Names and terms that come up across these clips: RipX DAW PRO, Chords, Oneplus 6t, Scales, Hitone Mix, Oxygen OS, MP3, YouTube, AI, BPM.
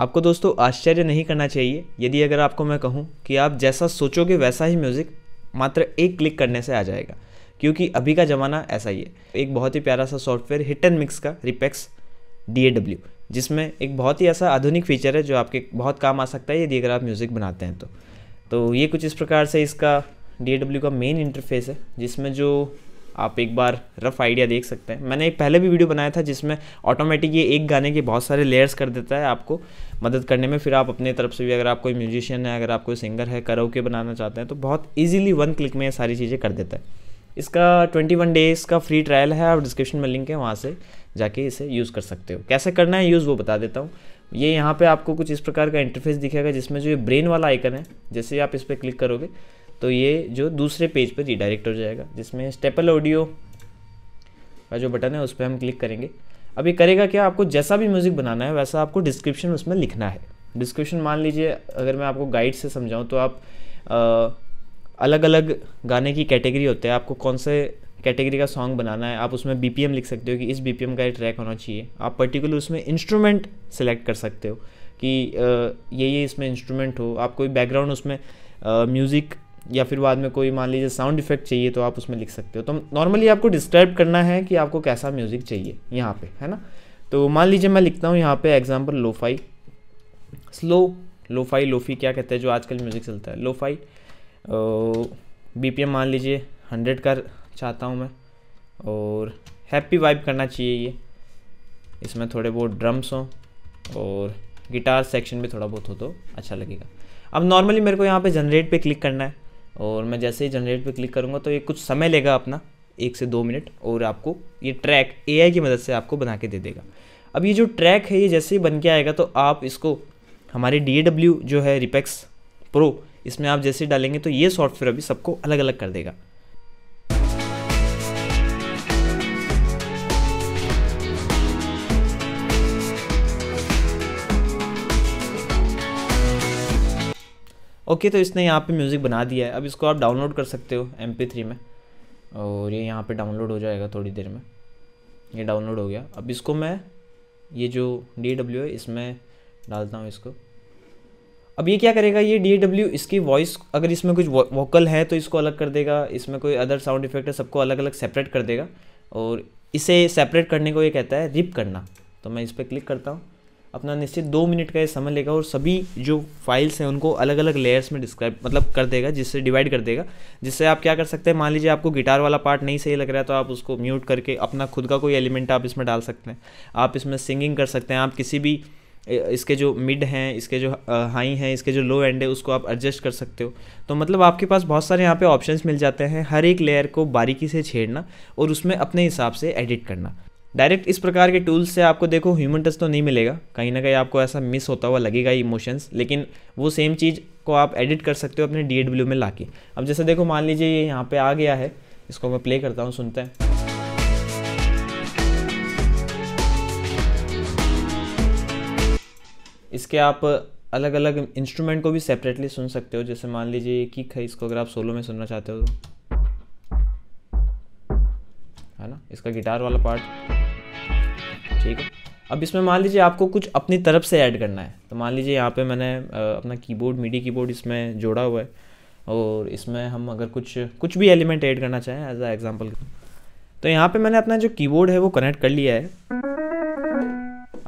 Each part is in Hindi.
आपको दोस्तों आश्चर्य नहीं करना चाहिए यदि अगर आपको मैं कहूँ कि आप जैसा सोचोगे वैसा ही म्यूज़िक मात्र एक क्लिक करने से आ जाएगा, क्योंकि अभी का ज़माना ऐसा ही है। एक बहुत ही प्यारा सा सॉफ्टवेयर हिटन मिक्स का रिपैक्स DAW, जिसमें एक बहुत ही ऐसा आधुनिक फीचर है जो आपके बहुत काम आ सकता है यदि अगर आप म्यूज़िक बनाते हैं तो ये कुछ इस प्रकार से इसका DAW का मेन इंटरफेस है, जिसमें जो आप एक बार रफ़ आइडिया देख सकते हैं। मैंने एक पहले भी वीडियो बनाया था जिसमें ऑटोमेटिक ये एक गाने के बहुत सारे लेयर्स कर देता है आपको मदद करने में। फिर आप अपने तरफ से भी, अगर आप कोई म्यूजिशियन है, अगर आप कोई सिंगर है, कराओके बनाना चाहते हैं तो बहुत ईजिली वन क्लिक में ये सारी चीज़ें कर देता है। इसका 21 डेज़ का फ्री ट्रायल है और डिस्क्रिप्शन में लिंक है, वहाँ से जाके इसे यूज़ कर सकते हो। कैसे करना है यूज़ वो बता देता हूँ। ये यहाँ पे आपको कुछ इस प्रकार का इंटरफेस दिखेगा जिसमें जो ये ब्रेन वाला आइकन है, जैसे आप इस पर क्लिक करोगे तो ये जो दूसरे पेज पर रिडायरेक्ट हो जाएगा, जिसमें स्टेपल ऑडियो का जो बटन है उस पर हम क्लिक करेंगे। अब ये करेगा क्या, आपको जैसा भी म्यूज़िक बनाना है वैसा आपको डिस्क्रिप्शन उसमें लिखना है। डिस्क्रिप्शन मान लीजिए अगर मैं आपको गाइड से समझाऊँ तो आप अलग अलग गाने की कैटेगरी होते हैं, आपको कौन से कैटेगरी का सॉन्ग बनाना है आप उसमें BPM लिख सकते हो कि इस BPM का ये ट्रैक होना चाहिए। आप पर्टिकुलर उसमें इंस्ट्रूमेंट सेलेक्ट कर सकते हो कि ये इसमें इंस्ट्रूमेंट हो। आप कोई बैकग्राउंड उसमें म्यूज़िक या फिर बाद में कोई मान लीजिए साउंड इफेक्ट चाहिए तो आप उसमें लिख सकते हो। तो नॉर्मली आपको डिस्क्राइब करना है कि आपको कैसा म्यूज़िक चाहिए यहाँ पर, है ना। तो मान लीजिए मैं लिखता हूँ यहाँ पर example lofi, slow lofi, lofi क्या कहते हैं जो आजकल म्यूज़िक चलता है, लोफाई। BPM मान लीजिए 100 का चाहता हूँ मैं, और हैप्पी वाइब करना चाहिए ये, इसमें थोड़े बहुत ड्रम्स हों और गिटार सेक्शन भी थोड़ा बहुत हो तो अच्छा लगेगा। अब नॉर्मली मेरे को यहाँ पे जनरेट पे क्लिक करना है, और मैं जैसे ही जनरेट पे क्लिक करूँगा तो ये कुछ समय लेगा अपना 1 से 2 मिनट, और आपको ये ट्रैक AI की मदद से आपको बना के दे देगा। अब ये जो ट्रैक है ये जैसे ही बन के आएगा तो आप इसको हमारे DAW जो है RipX Pro, इसमें आप जैसे डालेंगे तो ये सॉफ्टवेयर अभी सबको अलग अलग कर देगा। ओके, तो इसने यहाँ पे म्यूज़िक बना दिया है। अब इसको आप डाउनलोड कर सकते हो MP3 में, और ये यहाँ पे डाउनलोड हो जाएगा थोड़ी देर में। ये डाउनलोड हो गया। अब इसको मैं ये जो DAW है इसमें डालता हूँ इसको। अब ये क्या करेगा, ये DAW इसकी वॉइस, अगर इसमें कुछ वोकल है तो इसको अलग कर देगा, इसमें कोई अदर साउंड इफेक्ट है सबको अलग अलग सेपरेट कर देगा, और इसे सेपरेट करने को ये कहता है रिप करना। तो मैं इस पर क्लिक करता हूँ। अपना निश्चित 2 मिनट का ये समय लेगा और सभी जो फाइल्स हैं उनको अलग अलग लेयर्स में डिस्क्राइब मतलब कर देगा, जिससे डिवाइड कर देगा, जिससे आप क्या कर सकते हैं, मान लीजिए आपको गिटार वाला पार्ट नहीं सही लग रहा है तो आप उसको म्यूट करके अपना खुद का कोई एलिमेंट आप इसमें डाल सकते हैं। आप इसमें सिंगिंग कर सकते हैं, आप किसी भी इसके जो मिड हैं, इसके जो हाई हैं, इसके जो लो एंड है उसको आप एडजस्ट कर सकते हो। तो मतलब आपके पास बहुत सारे यहाँ पे ऑप्शंस मिल जाते हैं, हर एक लेयर को बारीकी से छेड़ना और उसमें अपने हिसाब से एडिट करना। डायरेक्ट इस प्रकार के टूल्स से आपको देखो ह्यूमन टच तो नहीं मिलेगा, कहीं ना कहीं आपको ऐसा मिस होता हुआ लगेगा इमोशंस, लेकिन वो सेम चीज़ को आप एडिट कर सकते हो अपने DAW में ला के। अब जैसे देखो मान लीजिए ये यहाँ पर आ गया है, इसको मैं प्ले करता हूँ, सुनते हैं। इसके आप अलग अलग इंस्ट्रूमेंट को भी सेपरेटली सुन सकते हो, जैसे मान लीजिए किक है, इसको अगर आप सोलो में सुनना चाहते हो तो, है ना, इसका गिटार वाला पार्ट, ठीक है। अब इसमें मान लीजिए आपको कुछ अपनी तरफ से ऐड करना है, तो मान लीजिए यहाँ पे मैंने अपना कीबोर्ड, मिडी कीबोर्ड इसमें जोड़ा हुआ है, और इसमें हम अगर कुछ भी एलिमेंट ऐड करना चाहें एज अ एग्जाम्पल, तो यहाँ पर मैंने अपना जो कीबोर्ड है वो कनेक्ट कर लिया है,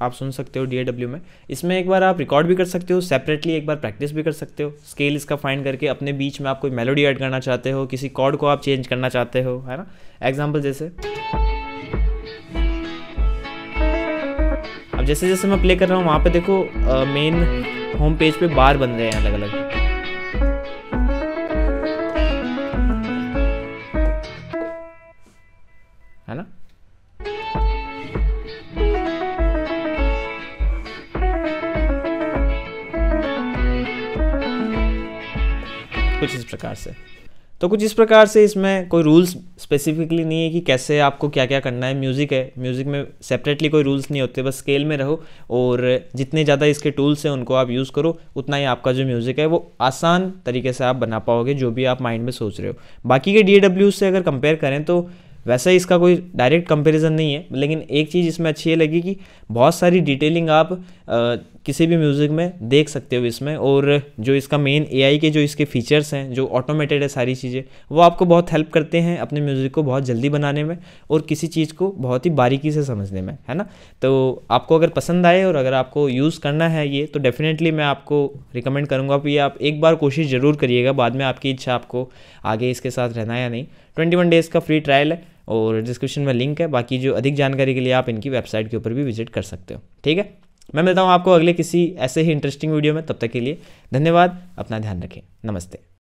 आप सुन सकते हो DAW में। इसमें एक बार आप रिकॉर्ड भी कर सकते हो सेपरेटली, एक बार प्रैक्टिस भी कर सकते हो, स्केल इसका फाइंड करके अपने बीच में आप कोई मेलोडी ऐड करना चाहते हो, किसी कॉर्ड को आप चेंज करना चाहते हो, है ना। एग्जांपल जैसे अब जैसे जैसे मैं प्ले कर रहा हूँ वहाँ पे देखो मेन होम पेज पे बार बन रहे हैं अलग अलग। कुछ इस प्रकार से, तो कुछ इस प्रकार से इसमें कोई रूल्स स्पेसिफिकली नहीं है कि कैसे आपको क्या क्या करना है। म्यूज़िक है, म्यूज़िक में सेपरेटली कोई रूल्स नहीं होते, बस स्केल में रहो और जितने ज़्यादा इसके टूल्स हैं उनको आप यूज़ करो, उतना ही आपका जो म्यूज़िक है वो आसान तरीके से आप बना पाओगे, जो भी आप माइंड में सोच रहे हो। बाकी के DAW से अगर कंपेयर करें तो वैसे इसका कोई डायरेक्ट कंपैरिजन नहीं है, लेकिन एक चीज़ इसमें अच्छी ये लगी कि बहुत सारी डिटेलिंग आप किसी भी म्यूज़िक में देख सकते हो इसमें। और जो इसका मेन एआई के जो इसके फीचर्स हैं, जो ऑटोमेटेड है सारी चीज़ें, वो आपको बहुत हेल्प करते हैं अपने म्यूज़िक को बहुत जल्दी बनाने में और किसी चीज़ को बहुत ही बारीकी से समझने में, है ना। तो आपको अगर पसंद आए और अगर आपको यूज़ करना है ये, तो डेफिनेटली मैं आपको रिकमेंड करूँगा कि आप एक बार कोशिश ज़रूर करिएगा। बाद में आपकी इच्छा आपको आगे इसके साथ रहना या नहीं। 21 डेज़ का फ्री ट्रायल है और डिस्क्रिप्शन में लिंक है। बाकी जो अधिक जानकारी के लिए आप इनकी वेबसाइट के ऊपर भी विजिट कर सकते हो। ठीक है, मैं मिलता हूँ आपको अगले किसी ऐसे ही इंटरेस्टिंग वीडियो में। तब तक के लिए धन्यवाद, अपना ध्यान रखें, नमस्ते।